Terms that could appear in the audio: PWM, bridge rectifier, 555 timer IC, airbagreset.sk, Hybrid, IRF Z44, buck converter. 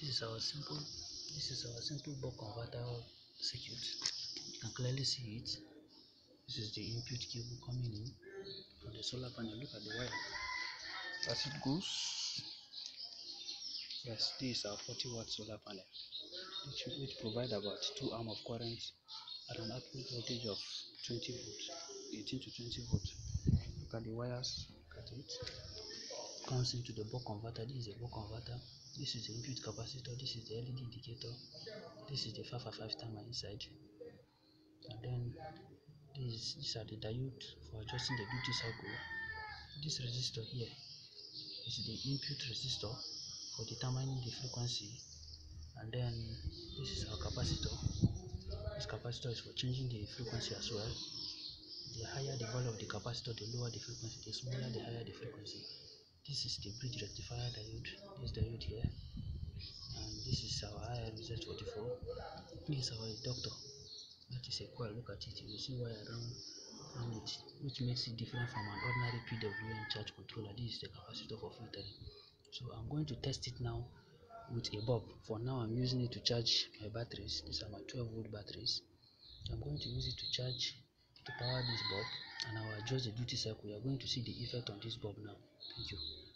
This is our simple buck converter circuit. You can clearly see it. This is the input cable coming in from the solar panel. Look at the wire as it goes. Yes, this is our 40-watt solar panel, which provides about 2 amps of current at an output voltage of 20 volts, 18 to 20 volts. Look at the wires. Look at it. Comes into the buck converter. This is a buck converter. This is the input capacitor. This is the LED indicator. This is the 555 timer inside. And then these are the diode for adjusting the duty cycle. This resistor here is the input resistor for determining the frequency. And then this is our capacitor. This capacitor is for changing the frequency as well. The higher the value of the capacitor, the lower the frequency. The smaller, the higher the frequency. This is the bridge rectifier diode, this diode here, and this is our IRF Z44. This is our inductor. That is a coil. Look at it. You see wire around it, which makes it different from an ordinary PWM charge controller. This is the capacitor for filtering. So I'm going to test it now with a bulb. For now, I'm using it to charge my batteries. These are my 12-volt batteries. I'm going to use it to charge to power this bulb, and I will adjust the duty cycle. We are going to see the effect on this bulb now. Thank you.